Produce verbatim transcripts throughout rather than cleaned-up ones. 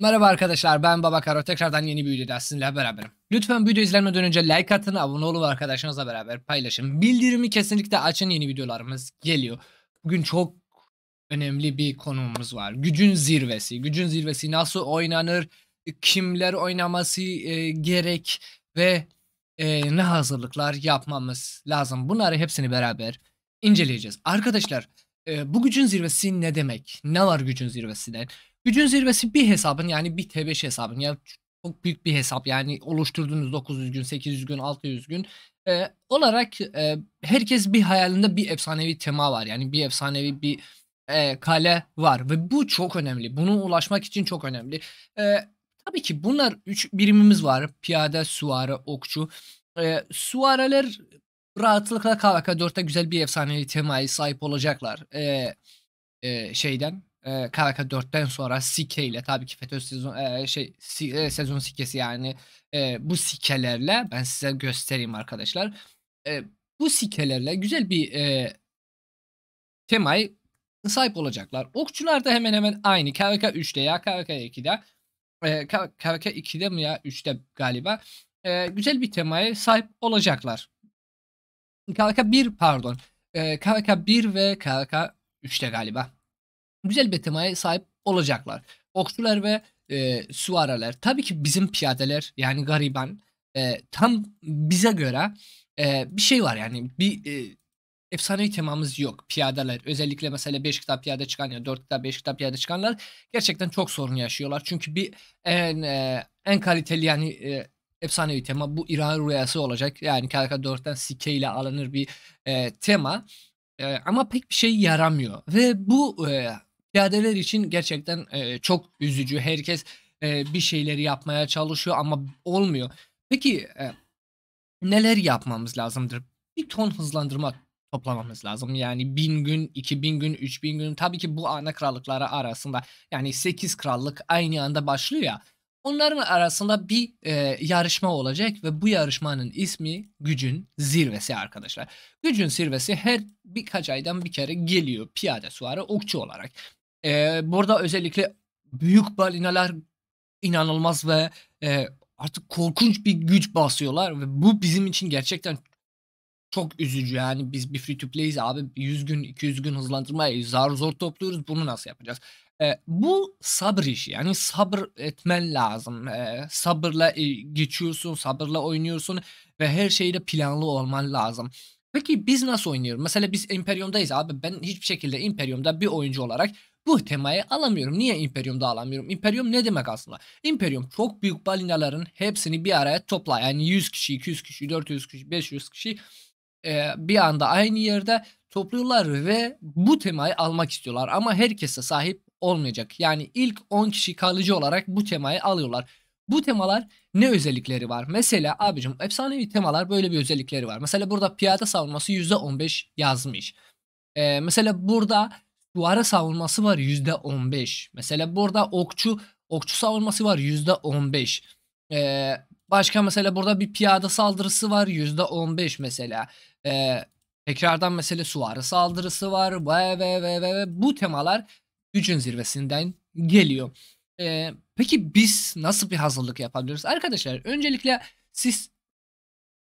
Merhaba arkadaşlar, ben Baba Karo, tekrardan yeni bir videoda sizinle beraberim. Lütfen video izlenmeden önce like atın, abone olun ve arkadaşlarınızla beraber paylaşın. Bildirimi kesinlikle açın, yeni videolarımız geliyor. Bugün çok önemli bir konumuz var. Gücün zirvesi. Gücün zirvesi nasıl oynanır, kimler oynaması e, gerek ve e, ne hazırlıklar yapmamız lazım. Bunları hepsini beraber inceleyeceğiz. Arkadaşlar e, bu gücün zirvesi ne demek? Ne var gücün zirvesinden? Gücün zirvesi bir hesabın, yani bir T beş hesabın, yani çok büyük bir hesap, yani oluşturduğunuz dokuz yüz gün, sekiz yüz gün, altı yüz gün e, olarak e, herkes bir hayalinde bir efsanevi tema var, yani bir efsanevi bir e, kale var ve bu çok önemli, buna ulaşmak için çok önemli. E, tabii ki bunlar üç birimimiz var: piyade, süvari, okçu. E, süvariler rahatlıkla K V K dörtte güzel bir efsanevi temaya sahip olacaklar. E, e, şeyden K V K dörtten sonra sike ile, tabii ki FETÖ sezon, e, şey, si, e, sezon sikesi, yani e, bu sikelerle, ben size göstereyim arkadaşlar. E, bu sikelerle güzel bir e, temaya sahip olacaklar. Okçular da hemen hemen aynı. K V K üçte ya K V K ikide e, K V K ikide mi ya, üçte galiba e, güzel bir temaya sahip olacaklar. K V K bir pardon. E, K V K bir ve K V K üçte galiba güzel bir temaya sahip olacaklar. Okçular ve e, süvariler. Tabii ki bizim piyadeler, yani gariban, e, tam bize göre e, bir şey var, yani bir e, efsanevi temamız yok. Piyadeler özellikle, mesela beş kitap piyade çıkan ya dört kitap beş kitap piyade çıkanlar gerçekten çok sorun yaşıyorlar. Çünkü bir en e, en kaliteli, yani e, efsanevi tema bu İran rüyası olacak. Yani K V K dörtten sike ile alınır bir e, tema e, ama pek bir şey yaramıyor ve bu e, piyadeler için gerçekten e, çok üzücü. Herkes e, bir şeyleri yapmaya çalışıyor ama olmuyor. Peki e, neler yapmamız lazımdır? Bir ton hızlandırma toplamamız lazım. Yani bin gün, iki bin gün, üç bin gün. Tabii ki bu ana krallıkları arasında, yani sekiz krallık aynı anda başlıyor ya. Onların arasında bir e, yarışma olacak ve bu yarışmanın ismi Gücün Zirvesi arkadaşlar. Gücün Zirvesi her birkaç aydan bir kere geliyor, piyade, süvari, okçu olarak. Ee, burada özellikle büyük balinalar inanılmaz ve e, artık korkunç bir güç basıyorlar ve bu bizim için gerçekten çok üzücü. Yani biz bir free to play'iz abi, yüz gün iki yüz gün hızlandırmayı zar zor topluyoruz, bunu nasıl yapacağız? Ee, bu sabır işi, yani sabır etmen lazım. Ee, sabırla e, geçiyorsun, sabırla oynuyorsun ve her şeyde planlı olman lazım. Peki biz nasıl oynuyoruz? Mesela biz İmperyum'dayız abi, ben hiçbir şekilde İmperyum'da bir oyuncu olarak bu temayı alamıyorum. Niye İmperyum'da alamıyorum? İmperyum ne demek aslında? İmperyum çok büyük balinaların hepsini bir araya topla. Yani yüz kişi, iki yüz kişi, dört yüz kişi, beş yüz kişi e, bir anda aynı yerde topluyorlar ve bu temayı almak istiyorlar. Ama herkese sahip olmayacak. Yani ilk on kişi kalıcı olarak bu temayı alıyorlar. Bu temalar ne özellikleri var? Mesela abicim, efsanevi temalar böyle bir özellikleri var. Mesela burada piyade savunması yüzde on beş yazmış. Ee, mesela burada süvari savunması var yüzde on beş. Mesela burada okçu okçu savunması var yüzde on beş. Ee, başka mesela burada bir piyade saldırısı var yüzde on beş mesela. Ee, tekrardan mesela süvari saldırısı var ve ve ve ve, ve. Bu temalar Gücün Zirvesinden geliyor. Ee, peki biz nasıl bir hazırlık yapabiliriz? Arkadaşlar öncelikle siz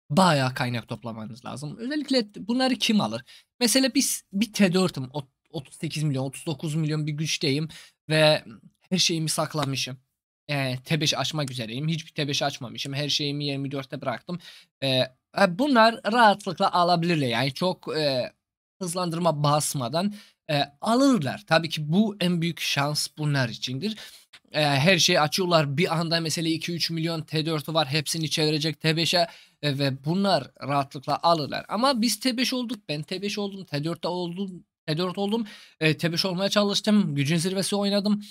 bayağı kaynak toplamanız lazım. Özellikle bunları kim alır? Mesela biz bir T dört'üm. otuz sekiz milyon, otuz dokuz milyon bir güçteyim ve her şeyimi saklamışım. Ee, T beş açmak üzereyim. Hiçbir T beş açmamışım. Her şeyimi yirmi dörtte bıraktım. Ee, bunlar rahatlıkla alabilirler. Yani çok e, hızlandırma basmadan e, alırlar. Tabii ki bu en büyük şans bunlar içindir. Her şeyi açıyorlar bir anda, mesela iki üç milyon T dört'ü var, hepsini çevirecek T beş'e ve bunlar rahatlıkla alırlar. Ama biz T beş olduk, ben T beş oldum, T dört'te oldum, T dört oldum, T beş olmaya çalıştım, Gücün Zirvesi oynadım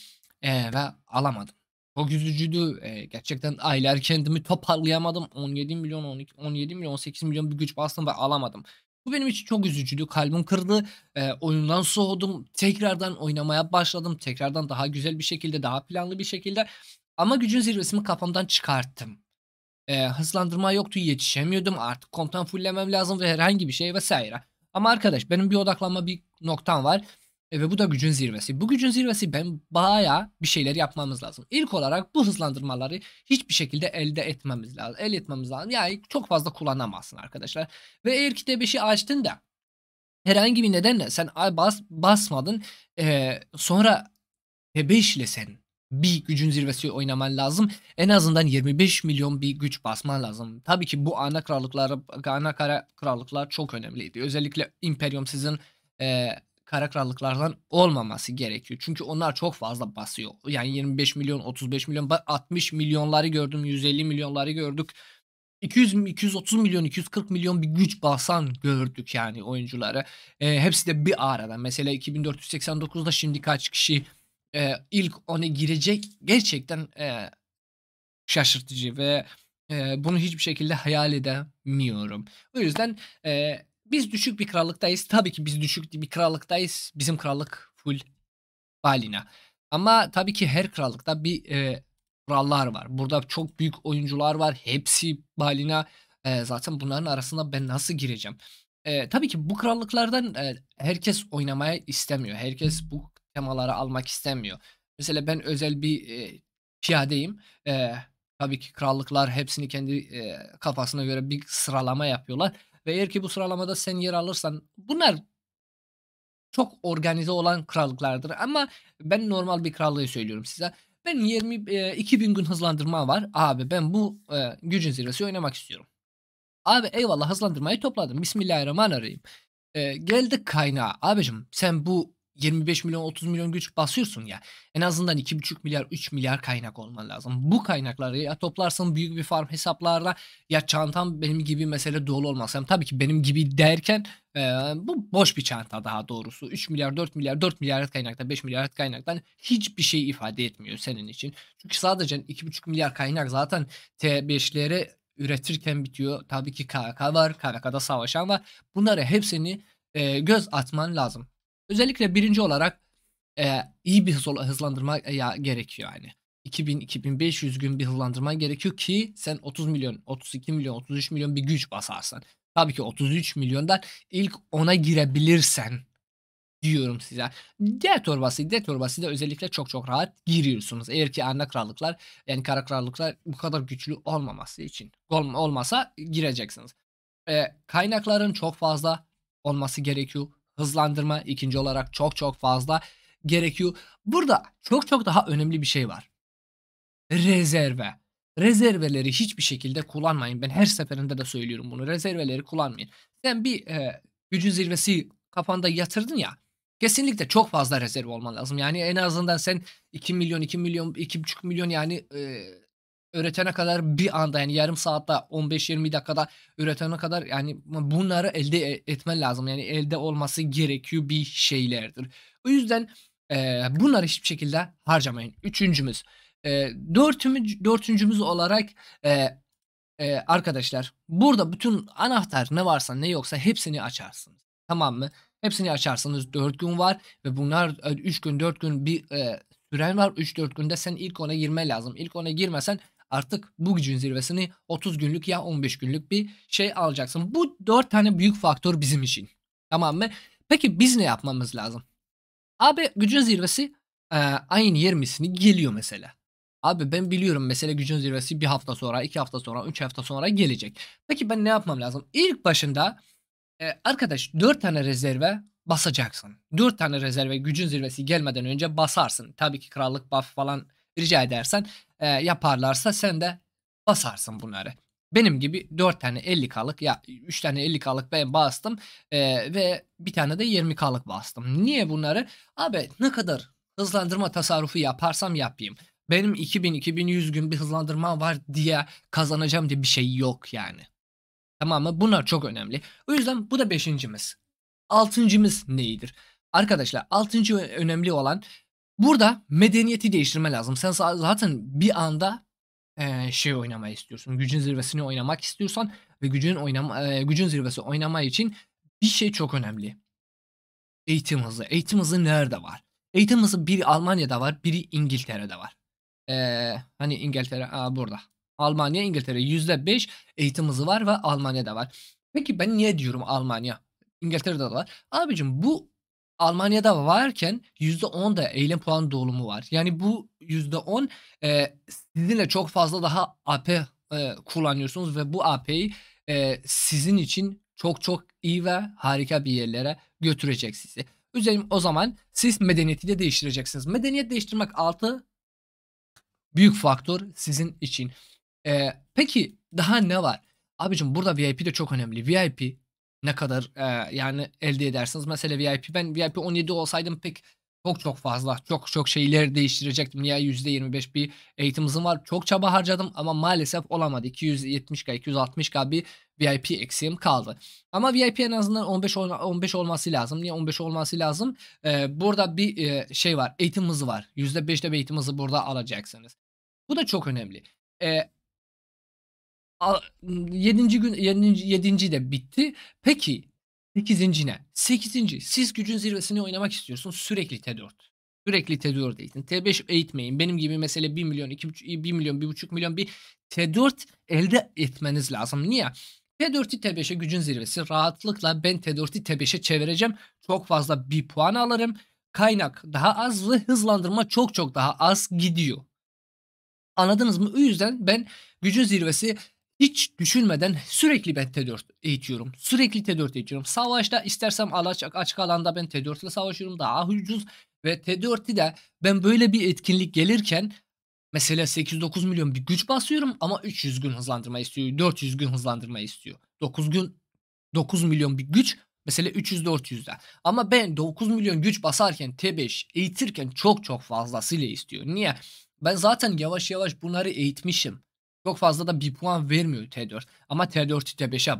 ve alamadım. Çok üzücüydü gerçekten, aylar kendimi toparlayamadım. on yedi milyon, on yedi milyon, on sekiz milyon bir güç bastım ve alamadım. Bu benim için çok üzücüydü. Kalbim kırdı. E, oyundan soğudum. Tekrardan oynamaya başladım. Tekrardan daha güzel bir şekilde, daha planlı bir şekilde. Ama Gücün Zirvesini kafamdan çıkarttım. E, hızlandırma yoktu. Yetişemiyordum. Artık komutan fullemem lazım ve herhangi bir şey vesaire. Ama arkadaş benim bir odaklanma bir noktam var. E ve bu da gücün zirvesi. Bu gücün zirvesi ben bayağı bir şeyler yapmamız lazım. İlk olarak bu hızlandırmaları hiçbir şekilde elde etmemiz lazım. Elde etmemiz lazım. Yani çok fazla kullanamazsın arkadaşlar. Ve eğer ki T beşi açtın da herhangi bir nedenle sen bas, basmadın. E, sonra T beş ile sen bir gücün zirvesi oynaman lazım. En azından yirmi beş milyon bir güç basman lazım. Tabii ki bu ana krallıklar, ana kara krallıklar çok önemliydi. Özellikle İmperyum sizin e, kara krallıklardan olmaması gerekiyor. Çünkü onlar çok fazla basıyor. Yani yirmi beş milyon, otuz beş milyon, altmış milyonları gördüm, yüz elli milyonları gördük. iki yüz, iki yüz otuz milyon, iki yüz kırk milyon bir güç basan gördük yani oyuncuları. E, hepsi de bir arada. Mesela iki bin dört yüz seksen dokuzda şimdi kaç kişi e, ilk ona girecek, gerçekten e, şaşırtıcı ve e, bunu hiçbir şekilde hayal edemiyorum. O yüzden e, biz düşük bir krallıktayız. Tabii ki biz düşük bir krallıktayız. Bizim krallık full balina. Ama tabii ki her krallıkta bir e, krallar var. Burada çok büyük oyuncular var. Hepsi balina. E, zaten bunların arasında ben nasıl gireceğim? E, tabii ki bu krallıklardan e, herkes oynamaya istemiyor. Herkes bu temaları almak istemiyor. Mesela ben özel bir e, piyadeyim. E, tabii ki krallıklar hepsini kendi e, kafasına göre bir sıralama yapıyorlar. Ve eğer ki bu sıralamada sen yer alırsan, bunlar çok organize olan krallıklardır. Ama ben normal bir krallığı söylüyorum size. Ben yirmi, e, iki bin gün hızlandırma var. Abi ben bu e, gücün zirvesi oynamak istiyorum. Abi eyvallah, hızlandırmayı topladım. Bismillahirrahmanirrahim. E, geldik kaynağa. Abicim sen bu yirmi beş milyon otuz milyon güç basıyorsun ya. En azından iki buçuk milyar üç milyar kaynak olman lazım. Bu kaynakları ya toplarsın büyük bir farm hesaplarla, ya çantam benim gibi mesela dolu olmasam. Tabii ki benim gibi derken e, bu boş bir çanta daha doğrusu. üç milyar dört milyar dört milyar kaynaktan beş milyar kaynaktan hiçbir şey ifade etmiyor senin için. Çünkü sadece iki buçuk milyar kaynak zaten T beşleri üretirken bitiyor. Tabii ki K V K var. K V K'da savaşan var. Bunları hepsini e, göz atman lazım. Özellikle birinci olarak e, iyi bir hızlandırma e, gerekiyor yani. iki bin, iki bin beş yüz gün bir hızlandırma gerekiyor ki sen otuz milyon, otuz iki milyon, otuz üç milyon bir güç basarsan. Tabii ki otuz üç milyondan ilk ona girebilirsen diyorum size. D torbası, D torbası da özellikle çok çok rahat giriyorsunuz. Eğer ki ana krallıklar, yani kara krallıklar bu kadar güçlü olmaması için Ol, olmasa gireceksiniz. E, kaynakların çok fazla olması gerekiyor. Hızlandırma ikinci olarak çok çok fazla gerekiyor. Burada çok çok daha önemli bir şey var. Rezerve. Rezerveleri hiçbir şekilde kullanmayın. Ben her seferinde de söylüyorum bunu. Rezerveleri kullanmayın. Sen bir e, gücün zirvesi kafanda yatırdın ya. Kesinlikle çok fazla rezerv olman lazım. Yani en azından sen iki milyon, iki milyon, iki buçuk milyon yani e, üretene kadar bir anda yani yarım saatte on beş yirmi dakikada üretene kadar yani bunları elde etmen lazım. Yani elde olması gerekiyor bir şeylerdir. O yüzden e, bunları hiçbir şekilde harcamayın. Üçüncümüz. E, dörtümüz, dörtüncümüz olarak e, e, arkadaşlar burada bütün anahtar ne varsa ne yoksa hepsini açarsınız. Tamam mı? Hepsini açarsınız. dört gün var ve bunlar üç gün dört gün bir e, süren var. üç dört günde sen ilk ona girmen lazım. İlk ona girmesen artık bu gücün zirvesini otuz günlük ya on beş günlük bir şey alacaksın. Bu dört tane büyük faktör bizim için. Tamam mı? Peki biz ne yapmamız lazım? Abi gücün zirvesi e, ayın yirmisini geliyor mesela. Abi ben biliyorum mesela gücün zirvesi bir hafta sonra, iki hafta sonra, üç hafta sonra gelecek. Peki ben ne yapmam lazım? İlk başında e, arkadaş dört tane rezerve basacaksın. dört tane rezerve gücün zirvesi gelmeden önce basarsın. Tabii ki krallık buff falan rica edersen e, yaparlarsa sen de basarsın bunları. Benim gibi dört tane elli kalık ya üç tane elli kalık ben bastım e, ve bir tane de yirmi kalık bastım. Niye bunları? Abi ne kadar hızlandırma tasarrufu yaparsam yapayım. Benim iki bin iki bin yüz gün bir hızlandırma var diye kazanacağım diye bir şey yok yani. Tamam mı? Bunlar çok önemli. O yüzden bu da beşincimiz. Altıncımız neydir? Arkadaşlar altıncı önemli olan burada medeniyeti değiştirme lazım. Sen zaten bir anda e, şey oynamayı istiyorsun. Gücün zirvesini oynamak istiyorsan ve gücün oynama, e, gücün zirvesi oynama için bir şey çok önemli. Eğitim hızı. Eğitim hızı nerede var? Eğitim hızı biri Almanya'da var, biri İngiltere'de var. E, hani İngiltere aa, burada. Almanya, İngiltere yüzde beş eğitim hızı var ve Almanya'da var. Peki ben niye diyorum Almanya? İngiltere'de de var. Abicim bu Almanya'da varken yüzde on da eylem puan dolumu var. Yani bu yüzde on e, sizinle çok fazla daha A P e, kullanıyorsunuz ve bu A P'yi e, sizin için çok çok iyi ve harika bir yerlere götürecek sizi. Üzerim, o zaman siz medeniyeti de değiştireceksiniz. Medeniyet değiştirmek altı büyük faktör sizin için. E, peki daha ne var? Abicim burada V I P de çok önemli. V I P ne kadar e, yani elde edersiniz. Mesela V I P, ben V I P on yedi olsaydım pek çok çok fazla çok çok şeyleri değiştirecektim. Ya yüzde yirmi beş bir eğitimimizin var. Çok çaba harcadım ama maalesef olamadı. iki yüz yetmiş bin iki yüz altmış bin bir V I P eksiğim kaldı. Ama V I P en azından on beş on beş olması lazım. Niye on beş olması lazım? Ee, burada bir e, şey var. Eğitimimiz var. yüzde beşte bir eğitimimizi burada alacaksınız. Bu da çok önemli. Eee yedinci gün yedinci de bitti. Peki sekizinci ne? sekizinci siz gücün zirvesini oynamak istiyorsun. Sürekli T dört. Sürekli T dört eğitin. T beş eğitmeyin. Benim gibi mesela bir milyon, iki, bir milyon, bir buçuk milyon bir T dört elde etmeniz lazım. Niye? T dört'ü T beş'e gücün zirvesi. Rahatlıkla ben T dört'ü T beş'e çevireceğim. Çok fazla bir puan alırım. Kaynak daha az ve hızlandırma çok çok daha az gidiyor. Anladınız mı? O yüzden ben gücün zirvesi hiç düşünmeden sürekli ben T dört eğitiyorum. Sürekli T dört eğitiyorum. Savaşta istersem açık alanda ben T dört ile savaşıyorum. Daha ucuz ve T dört'ü de ben böyle bir etkinlik gelirken mesela sekiz dokuz milyon bir güç basıyorum ama üç yüz gün hızlandırma istiyor. dört yüz gün hızlandırma istiyor. dokuz gün dokuz milyon bir güç mesela üç yüz dört yüz'de. Ama ben dokuz milyon güç basarken T beş eğitirken çok çok fazlasıyla istiyor. Niye? Ben zaten yavaş yavaş bunları eğitmişim. Çok fazla da bir puan vermiyor T dört. Ama T dört'ü T beş'e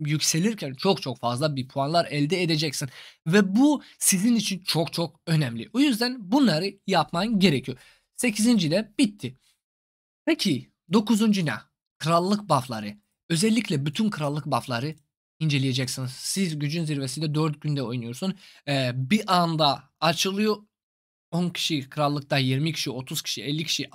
yükselirken çok çok fazla bir puanlar elde edeceksin. Ve bu sizin için çok çok önemli. O yüzden bunları yapman gerekiyor. sekizinci de bitti. Peki dokuzuncu ne? Krallık buffları. Özellikle bütün krallık buffları inceleyeceksiniz. Siz gücün zirvesiyle dört günde oynuyorsun. Ee, bir anda açılıyor. on kişi krallıkta, yirmi kişi, otuz kişi, elli kişi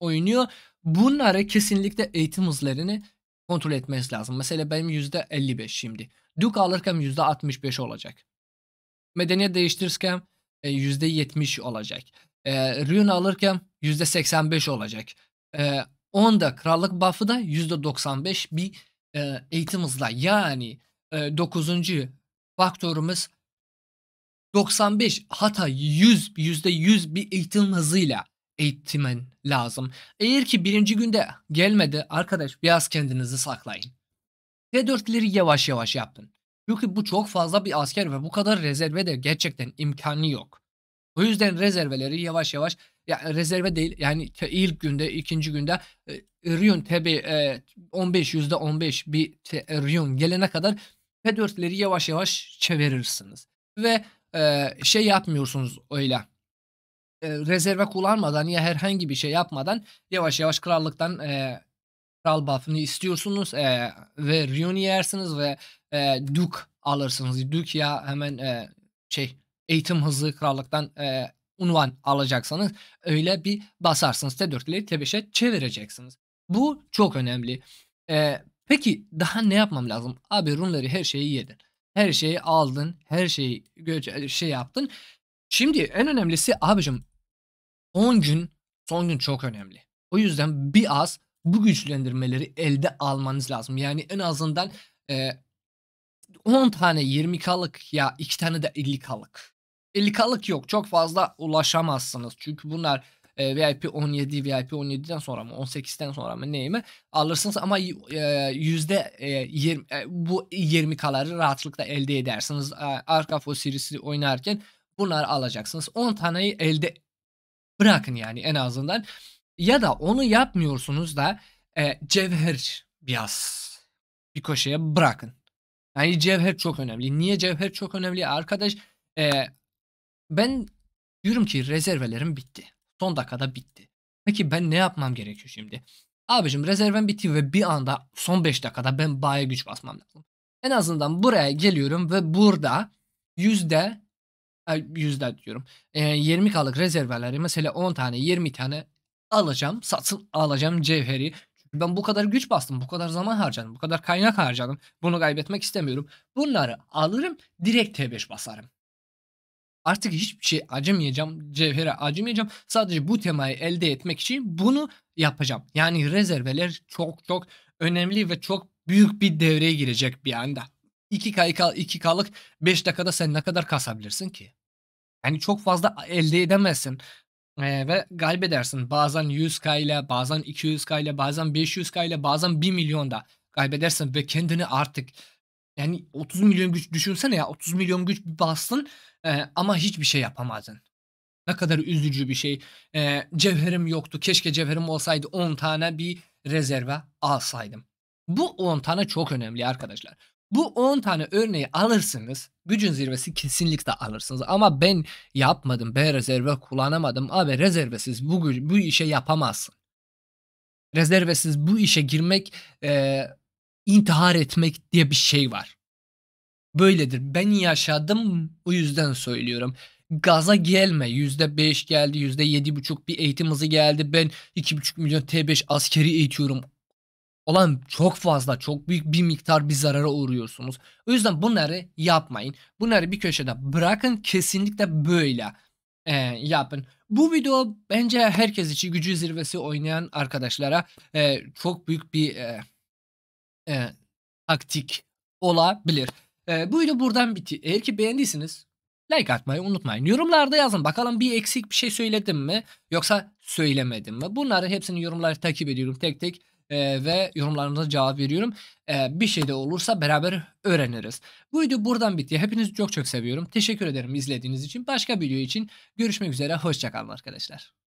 oynuyor. Bunları kesinlikle eğitim hızlarını kontrol etmeniz lazım. Mesela benim yüzde elli beş şimdi. Duke alırken yüzde altmış beş olacak. Medeniyet değiştirirken yüzde yetmiş olacak. E, Rune alırken yüzde seksen beş olacak. E, onda krallık buff'ı da yüzde doksan beş bir e, eğitim hızla. Yani e, dokuzuncu faktörümüz doksan beş hatta yüz yüzde yüz bir eğitim hızıyla eğitimen lazım. Eğer ki birinci günde gelmedi arkadaş, biraz kendinizi saklayın. T dört'leri yavaş yavaş yapın. Çünkü bu çok fazla bir asker ve bu kadar rezerve de gerçekten imkanı yok. O yüzden rezerveleri yavaş yavaş, yani rezerve değil yani ilk günde, ikinci günde e, Rion tabi e, on beş yüzde on beş bir te, Rion gelene kadar T dört'leri yavaş yavaş çevirirsiniz. Ve Ee, şey yapmıyorsunuz öyle, ee, rezerve kullanmadan ya herhangi bir şey yapmadan yavaş yavaş krallıktan e, kral buff'ını istiyorsunuz e, ve Rune yersiniz ve e, Duke alırsınız. Duke ya hemen e, şey eğitim hızı krallıktan e, unvan alacaksanız öyle bir basarsınız. T dört'leri T beş'e çevireceksiniz. Bu çok önemli. E, peki daha ne yapmam lazım? Abi Rune'leri her şeyi yedin. Her şeyi aldın, her şeyi şey yaptın. Şimdi en önemlisi abicim on gün, son gün çok önemli. O yüzden biraz bu güçlendirmeleri elde almanız lazım. Yani en azından e, on tane yirmi kalık ya iki tane de elli kalık. elli kalık yok, çok fazla ulaşamazsınız. Çünkü bunlar e, V I P on yedi, V I P on yedi'den sonra mı, on sekiz'den sonra mı neyimi alırsınız ama e, yüzde e, yirmi, e, bu yirmi kaları rahatlıkla elde edersiniz. E, Ark of Osiris'i oynarken bunları alacaksınız. on taneyi elde bırakın yani en azından. Ya da onu yapmıyorsunuz da e, cevher biraz bir köşeye bırakın. Yani cevher çok önemli. Niye cevher çok önemli arkadaş? E, ben diyorum ki rezervelerim bitti. Son dakikada bitti. Peki ben ne yapmam gerekiyor şimdi? Abicim rezervem bitti ve bir anda son beş dakikada ben baya güç basmam lazım. En azından buraya geliyorum ve burada yüzde yüzde diyorum. yirmi kalık rezerveleri mesela on tane yirmi tane alacağım. Satın alacağım cevheri. Çünkü ben bu kadar güç bastım. Bu kadar zaman harcadım. Bu kadar kaynak harcadım. Bunu kaybetmek istemiyorum. Bunları alırım. Direkt T beş basarım. Artık hiçbir şey acımayacağım, cevhere acımayacağım. Sadece bu temayı elde etmek için bunu yapacağım. Yani rezerveler çok çok önemli ve çok büyük bir devreye girecek bir anda. iki K'lık beş dakikada sen ne kadar kasabilirsin ki? Yani çok fazla elde edemezsin. Ee, ve kaybedersin. Bazen yüz K ile, bazen iki yüz K ile, bazen beş yüz K ile, bazen bir milyon da kaybedersin. Ve kendini artık, yani otuz milyon güç düşünsene ya, otuz milyon güç bastın e, ama hiçbir şey yapamadın. Ne kadar üzücü bir şey. E, cevherim yoktu. Keşke cevherim olsaydı, on tane bir rezerve alsaydım. Bu on tane çok önemli arkadaşlar. Bu on tane örneği alırsınız. Gücün zirvesi kesinlikle alırsınız. Ama ben yapmadım. Ben rezerve kullanamadım. Abi rezervesiz bu, bu işe yapamazsın. Rezervesiz bu işe girmek, e, intihar etmek diye bir şey var. Böyledir. Ben yaşadım. O yüzden söylüyorum. Gaza gelme. yüzde beş geldi. yüzde yedi buçuk bir eğitim hızı geldi. Ben iki buçuk milyon T beş askeri eğitiyorum. Olan çok fazla, çok büyük bir miktar bir zarara uğruyorsunuz. O yüzden bunları yapmayın. Bunları bir köşede bırakın. Kesinlikle böyle e, yapın. Bu video bence herkes için, gücü zirvesi oynayan arkadaşlara e, çok büyük bir e, e, taktik olabilir. E, bu video buradan bitti. Eğer ki beğendiyseniz like atmayı unutmayın. Yorumlarda yazın. Bakalım bir eksik bir şey söyledim mi? Yoksa söylemedim mi? Bunları hepsini yorumları takip ediyorum tek tek. Ee, ve yorumlarınıza cevap veriyorum. Ee, bir şey de olursa beraber öğreniriz. Bu video buradan bitti. Hepinizi çok çok seviyorum. Teşekkür ederim izlediğiniz için. Başka video için görüşmek üzere. Hoşça kalın arkadaşlar.